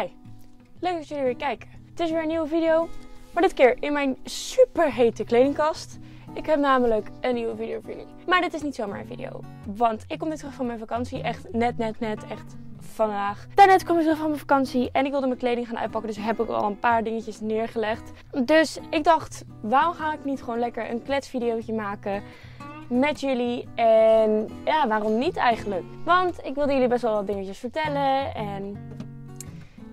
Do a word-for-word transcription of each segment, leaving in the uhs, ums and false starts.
Hi, leuk dat jullie weer kijken. Het is weer een nieuwe video, maar dit keer in mijn superhete kledingkast. Ik heb namelijk een nieuwe video voor jullie. Maar dit is niet zomaar een video, want ik kom net terug van mijn vakantie. Echt net, net, net, echt vandaag. Daarnet kom ik terug van mijn vakantie en ik wilde mijn kleding gaan uitpakken, dus heb ik al een paar dingetjes neergelegd. Dus ik dacht, waarom ga ik niet gewoon lekker een kletsvideootje maken met jullie? En ja, waarom niet eigenlijk? Want ik wilde jullie best wel wat dingetjes vertellen en...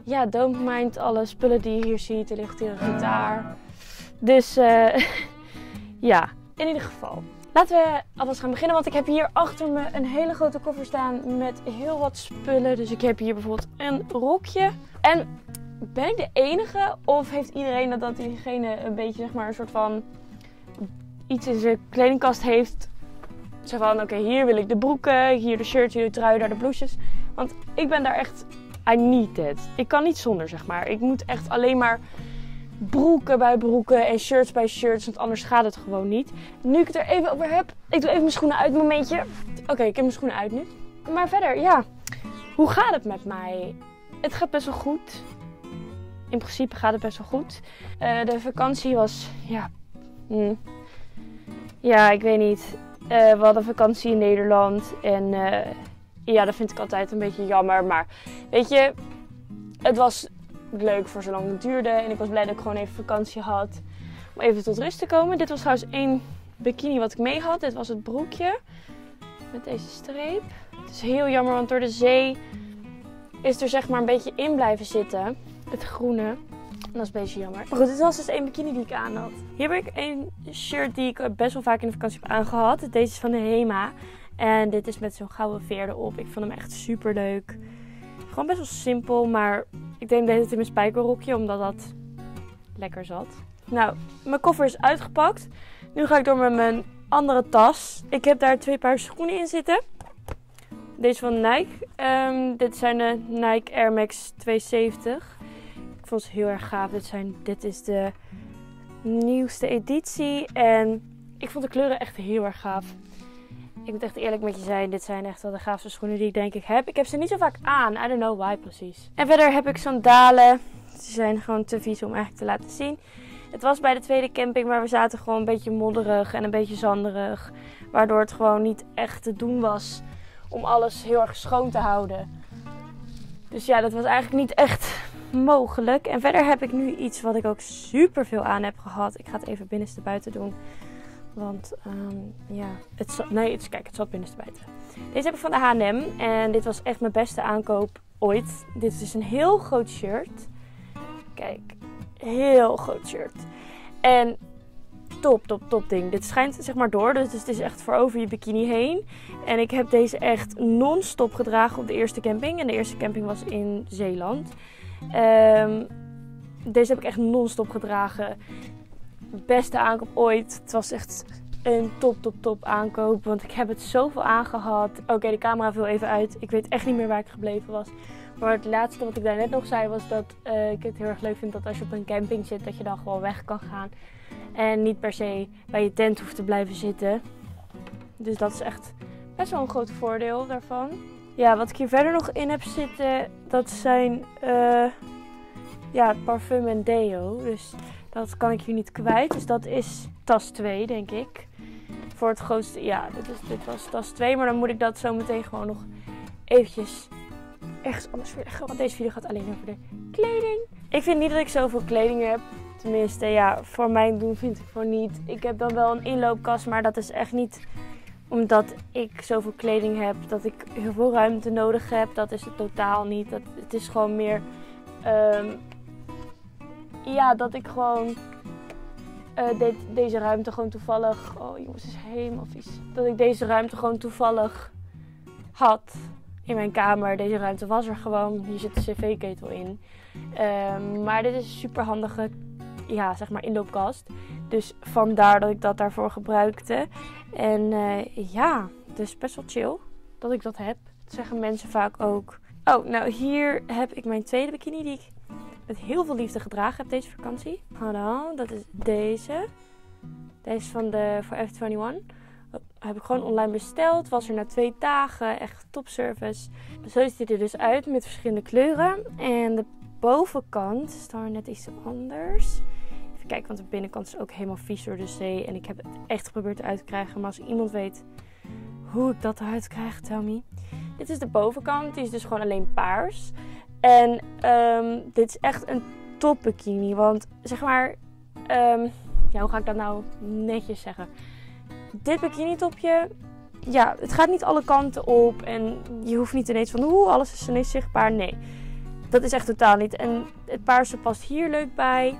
ja, don't mind alle spullen die je hier ziet. Er ligt hier een gitaar. Dus uh, ja, in ieder geval. Laten we alvast gaan beginnen. Want ik heb hier achter me een hele grote koffer staan met heel wat spullen. Dus ik heb hier bijvoorbeeld een rokje. En ben ik de enige? Of heeft iedereen dat, dat diegene een beetje zeg maar een soort van iets in zijn kledingkast heeft? Zo van, oké, okay, hier wil ik de broeken. Hier de shirts, hier de trui, daar de blouses. Want ik ben daar echt... I need it. Ik kan niet zonder, zeg maar. Ik moet echt alleen maar broeken bij broeken en shirts bij shirts, want anders gaat het gewoon niet. Nu ik het er even over heb, ik doe even mijn schoenen uit, momentje. Oké, okay, ik heb mijn schoenen uit nu. Maar verder, ja. Hoe gaat het met mij? Het gaat best wel goed. In principe gaat het best wel goed. Uh, de vakantie was, ja... Mm. Ja, ik weet niet. Uh, we hadden vakantie in Nederland en... Uh, ja, dat vind ik altijd een beetje jammer, maar weet je, het was leuk voor zolang het duurde en ik was blij dat ik gewoon even vakantie had om even tot rust te komen. Dit was trouwens één bikini wat ik mee had. Dit was het broekje met deze streep. Het is heel jammer, want door de zee is er zeg maar een beetje in blijven zitten, het groene. Dat is een beetje jammer. Maar goed, dit was dus één bikini die ik aan had. Hier heb ik één shirt die ik best wel vaak in de vakantie heb aangehad. Deze is van de HEMA. En dit is met zo'n gouden veer erop. Ik vond hem echt super leuk. Gewoon best wel simpel, maar ik deed hem deze in mijn spijkerrokje, omdat dat lekker zat. Nou, mijn koffer is uitgepakt. Nu ga ik door met mijn andere tas. Ik heb daar twee paar schoenen in zitten. Deze van Nike. Um, dit zijn de Nike Air Max tweehonderdzeventig. Ik vond ze heel erg gaaf. Dit, zijn, dit is de nieuwste editie. En ik vond de kleuren echt heel erg gaaf. Ik moet echt eerlijk met je zijn, dit zijn echt wel de gaafste schoenen die ik denk ik heb. Ik heb ze niet zo vaak aan, I don't know why precies. En verder heb ik sandalen, ze zijn gewoon te vies om eigenlijk te laten zien. Het was bij de tweede camping, maar we zaten gewoon een beetje modderig en een beetje zanderig. Waardoor het gewoon niet echt te doen was om alles heel erg schoon te houden. Dus ja, dat was eigenlijk niet echt mogelijk. En verder heb ik nu iets wat ik ook super veel aan heb gehad. Ik ga het even binnenste buiten doen. Want um, ja, het zat, nee, het, kijk, het zat binnenste buiten. Deze heb ik van de H en M en dit was echt mijn beste aankoop ooit. Dit is een heel groot shirt. Kijk, heel groot shirt. En top, top, top ding. Dit schijnt zeg maar door, dus het is echt voor over je bikini heen. En ik heb deze echt non-stop gedragen op de eerste camping. En de eerste camping was in Zeeland. Um, deze heb ik echt non-stop gedragen. Beste aankoop ooit. Het was echt een top, top, top aankoop. Want ik heb het zoveel aangehad. Oké, okay, de camera viel even uit. Ik weet echt niet meer waar ik gebleven was. Maar het laatste wat ik daarnet nog zei was dat uh, ik het heel erg leuk vind dat als je op een camping zit, dat je dan gewoon weg kan gaan. En niet per se bij je tent hoeft te blijven zitten. Dus dat is echt best wel een groot voordeel daarvan. Ja, wat ik hier verder nog in heb zitten, dat zijn uh, ja, parfum en deo. Dus... dat kan ik hier niet kwijt. Dus dat is tas twee, denk ik. Voor het grootste... ja, dit, is, dit was tas twee. Maar dan moet ik dat zo meteen gewoon nog eventjes ergens anders verleggen. Want deze video gaat alleen over de kleding. Ik vind niet dat ik zoveel kleding heb. Tenminste, ja, voor mijn doen vind ik van niet. Ik heb dan wel een inloopkast, maar dat is echt niet omdat ik zoveel kleding heb. Dat ik heel veel ruimte nodig heb. Dat is het totaal niet. Dat, het is gewoon meer... Um, Ja, dat ik gewoon uh, de, deze ruimte gewoon toevallig... Oh jongens, het is helemaal vies. Dat ik deze ruimte gewoon toevallig had in mijn kamer. Deze ruimte was er gewoon. Hier zit de cv-ketel in. Uh, maar dit is een super handige, ja, zeg maar inloopkast. Dus vandaar dat ik dat daarvoor gebruikte. En uh, ja, het is best wel chill dat ik dat heb. Dat zeggen mensen vaak ook. Oh, nou hier heb ik mijn tweede bikini die ik... met heel veel liefde gedragen heb deze vakantie. Hallo, dat is deze. Deze is van de Forever eenentwintig. Dat heb ik gewoon online besteld. Was er na twee dagen. Echt top service. Zo ziet hij er dus uit met verschillende kleuren. En de bovenkant is dan net iets anders. Even kijken, want de binnenkant is ook helemaal vies door de zee. En ik heb het echt geprobeerd uit te krijgen. Maar als iemand weet hoe ik dat eruit krijg, tell me. Dit is de bovenkant. Die is dus gewoon alleen paars. En um, dit is echt een top bikini. Want zeg maar... Um, ja, hoe ga ik dat nou netjes zeggen? Dit bikini topje... Ja, het gaat niet alle kanten op. En je hoeft niet ineens van... Oeh, alles is ineens zichtbaar. Nee. Dat is echt totaal niet. En het paarse past hier leuk bij.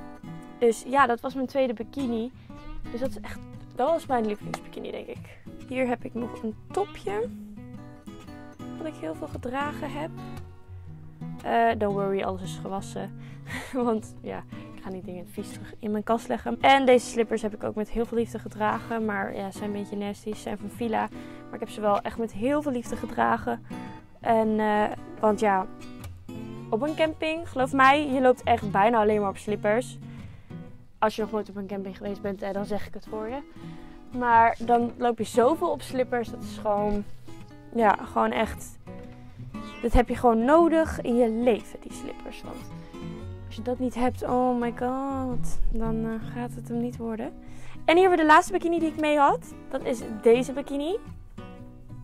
Dus ja, dat was mijn tweede bikini. Dus dat is echt... Dat was mijn lievelingsbikini, denk ik. Hier heb ik nog een topje. Wat ik heel veel gedragen heb. Uh, don't worry, alles is gewassen. Want ja, ik ga niet dingen vies terug in mijn kast leggen. En deze slippers heb ik ook met heel veel liefde gedragen. Maar ja, ze zijn een beetje nasty. Ze zijn van Fila. Maar ik heb ze wel echt met heel veel liefde gedragen. En, uh, want ja, op een camping, geloof mij, je loopt echt bijna alleen maar op slippers. Als je nog nooit op een camping geweest bent, dan zeg ik het voor je. Maar dan loop je zoveel op slippers. Dat is gewoon, ja, gewoon echt... Dat heb je gewoon nodig in je leven, die slippers. Want als je dat niet hebt, oh my god, dan uh, gaat het hem niet worden. En hier hebben we de laatste bikini die ik mee had. Dat is deze bikini.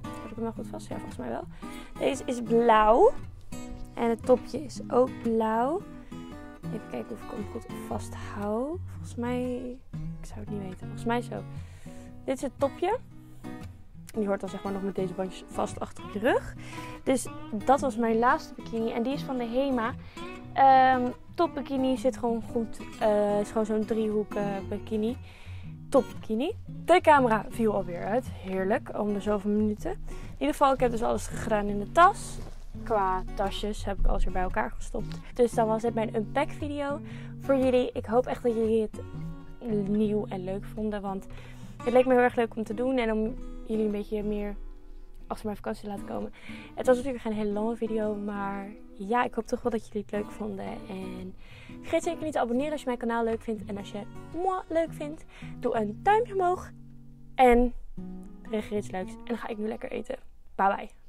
Heb ik hem wel goed vast? Ja, volgens mij wel. Deze is blauw. En het topje is ook blauw. Even kijken of ik hem goed vasthoud. Volgens mij... Ik zou het niet weten. Volgens mij zo. Dit is het topje. En die hoort dan zeg maar nog met deze bandjes vast achter op je rug. Dus dat was mijn laatste bikini. En die is van de HEMA. Um, top bikini. Zit gewoon goed. Uh, is gewoon zo'n driehoek uh, bikini. Top bikini. De camera viel alweer uit. Heerlijk. Om de zoveel minuten. In ieder geval, ik heb dus alles gedaan in de tas. Qua tasjes heb ik alles weer bij elkaar gestopt. Dus dan was dit mijn unpack video voor jullie. Ik hoop echt dat jullie het nieuw en leuk vonden. Want het leek me heel erg leuk om te doen. En om jullie een beetje meer achter mijn vakantie te laten komen. Het was natuurlijk geen hele lange video. Maar ja, ik hoop toch wel dat jullie het leuk vonden. En vergeet zeker niet te abonneren als je mijn kanaal leuk vindt. En als je moi leuk vindt, doe een duimpje omhoog. En reageer iets leuks. En dan ga ik nu lekker eten. Bye bye.